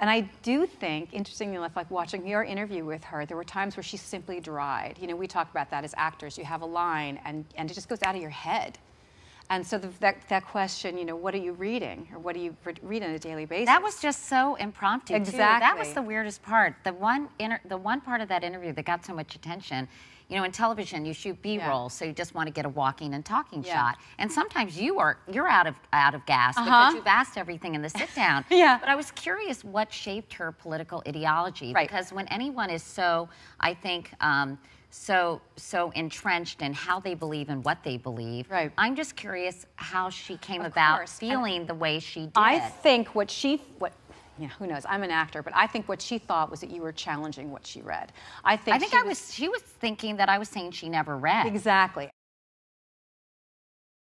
And I do think, interestingly enough, like watching your interview with her, there were times where she simply dried. You know, we talk about that as actors. You have a line, and it just goes out of your head. And so that question, you know, what are you reading? Or what do you read on a daily basis? That was just so impromptu, exactly. Too. That was the weirdest part. The one part of that interview that got so much attention, you know, in television, you shoot B-roll, so you just want to get a walking and talking shot. And sometimes you're out of gas because you've asked everything in the sit-down. But I was curious what shaped her political ideology. Right. Because when anyone is so, I think, so entrenched in how they believe and what they believe. Right. I'm just curious how she came about feeling the way she did. I think who knows? I'm an actor, but I think what she thought was that you were challenging what she read. I think she was thinking that I was saying she never read. Exactly.